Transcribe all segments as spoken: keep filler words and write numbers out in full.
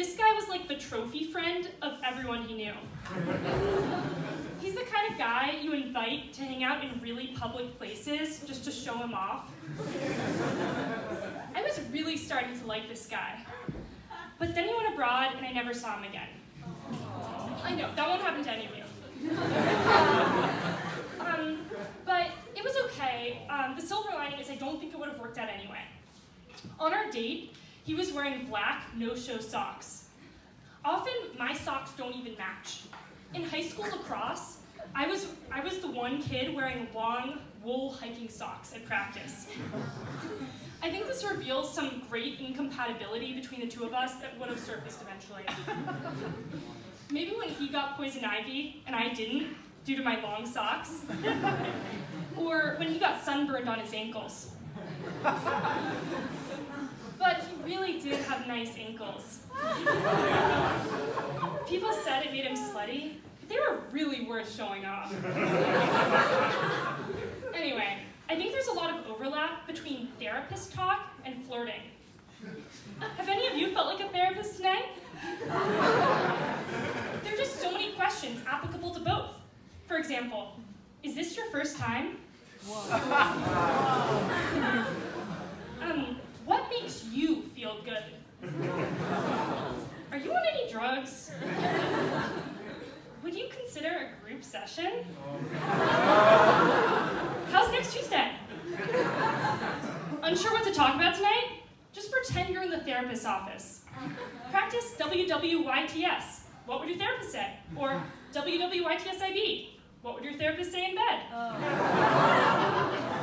This guy was like the trophy friend of everyone he knew. He's the kind of guy you invite to hang out in really public places just to show him off. I was really starting to like this guy. But then he went abroad and I never saw him again. Aww. I know, that won't happen to any of you. um, but it was okay. Um, the silver lining is I don't think it would have worked out anyway. On our date, he was wearing black no-show socks. Often, my socks don't even match. In high school lacrosse, I was, I was the one kid wearing long wool hiking socks at practice. I think this reveals some great incompatibility between the two of us that would have surfaced eventually. Maybe when he got poison ivy and I didn't, due to my long socks, or when he got sunburned on his ankles. But he really did have nice ankles. People said it made him slutty, but they were really worth showing off. Anyway, I think there's a lot of overlap between therapist talk and flirting. Have any of you felt like a therapist tonight? There are just so many questions applicable to both. For example, is this your first time? Whoa. um, What makes you feel good? Are you on any drugs? Would you consider a group session? How's next Tuesday? Unsure what to talk about tonight? Just pretend you're in the therapist's office. Practice W W Y T S. What would your therapist say? Or W W Y T S I B. What would your therapist say in bed? Oh.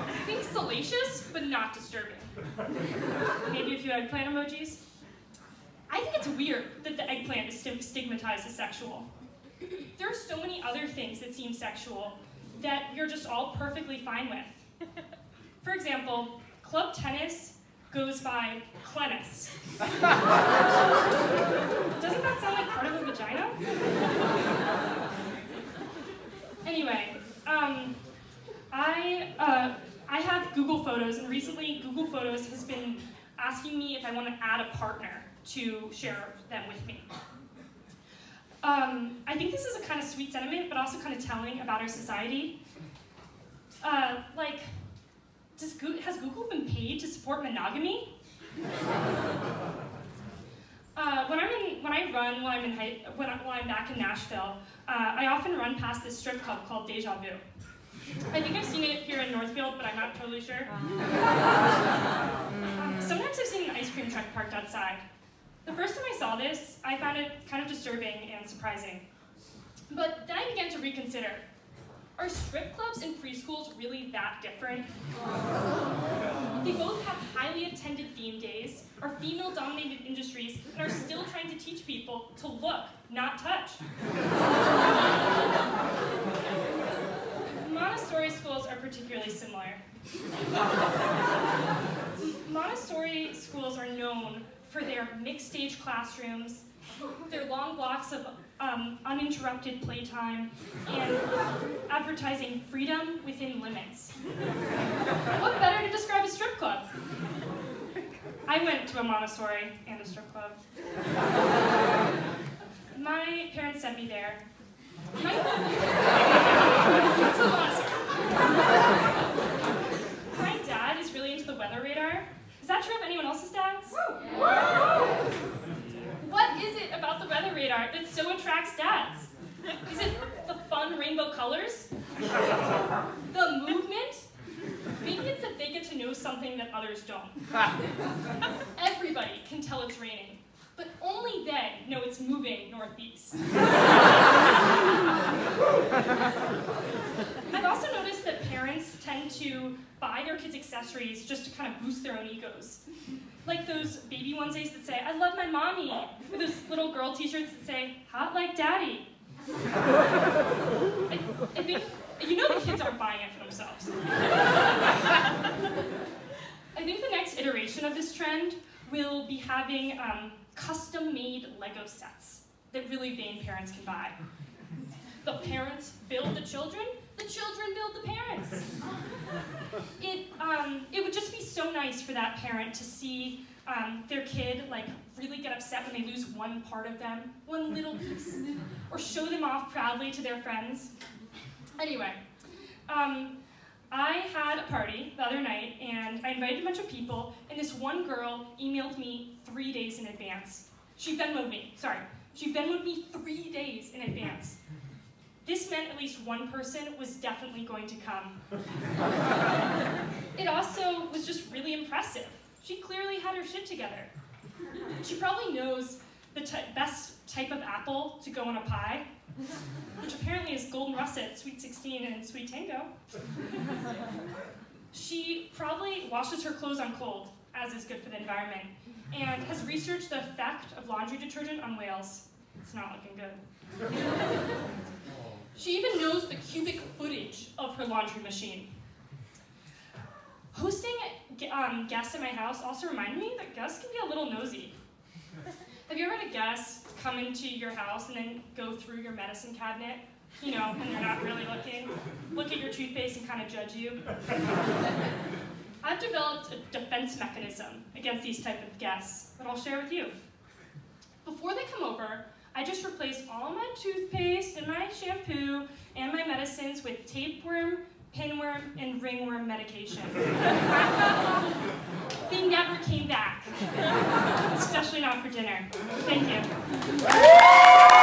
I think salacious, but not disturbing. Maybe a few eggplant emojis. I think it's weird that the eggplant is stigmatized as sexual. There are so many other things that seem sexual that you're just all perfectly fine with. For example, club tennis goes by clenis. Doesn't that sound like part of a vagina? Anyway, um, I, uh, I have Google Photos, and recently Google Photos has been asking me if I want to add a partner to share them with me. Um, I think this is a kind of sweet sentiment, but also kind of telling about our society. Uh, like, does Go- has Google been paid to support monogamy? Uh, when I'm in, when I run while I'm in high, when I, while I'm back in Nashville, uh, I often run past this strip club called Deja Vu. I think I've seen it here in Northfield, but I'm not totally sure. um, sometimes I've seen an ice cream truck parked outside. The first time I saw this, I found it kind of disturbing and surprising. But then I began to reconsider: are strip clubs and preschools really that different? They both have highly attended theme days, are female-dominated industries, and are still trying to teach people to look, not touch. Montessori schools are particularly similar. Montessori schools are known for their mixed-age classrooms, their long blocks of um, uninterrupted playtime, and advertising freedom within limits. What better to describe a strip club? I went to a Montessori and a strip club. My parents sent me there. My, My dad is really into the weather radar. Is that true of anyone else's dads? Yeah. What is it about the weather radar that so attracts dads? Is it the fun rainbow colors? The movement? Maybe it's that they get to know something that others don't. Everybody can tell it's raining, but only they know it's moving northeast. I've also noticed that parents tend to buy their kids accessories just to kind of boost their own egos. Like those baby onesies that say, "I love my mommy," or those little girl t-shirts that say, "hot like daddy." I, I think, you know the kids aren't buying it for themselves. I think the next iteration of this trend will be having um, custom-made Lego sets that really vain parents can buy. The parents build the children, the children build the parents. It, um, it would just be so nice for that parent to see um, their kid like really get upset when they lose one part of them, one little piece, or show them off proudly to their friends. Anyway, um, I had a party the other night, and I invited a bunch of people, and this one girl emailed me three days in advance. She Venmoed me, sorry. She Venmoed me three days in advance. This meant at least one person was definitely going to come. It also was just really impressive. She clearly had her shit together. She probably knows the ty best type of apple to go on a pie, which apparently is golden russet, sweet sixteen, and sweet tango. She probably washes her clothes on cold, as is good for the environment, and has researched the effect of laundry detergent on whales. It's not looking good. She even knows the cubic footage of her laundry machine. Hosting um, guests at my house also reminded me that guests can be a little nosy. Have you ever had a guest come into your house and then go through your medicine cabinet, you know, and they're not really looking, look at your toothpaste and kind of judge you? I've developed a defense mechanism against these type of guests that I'll share with you. Before they come over, I just replace all my toothpaste and my shampoo and my medicines with tapeworm, pinworm, and ringworm medication. They never came back, especially not for dinner. Thank you.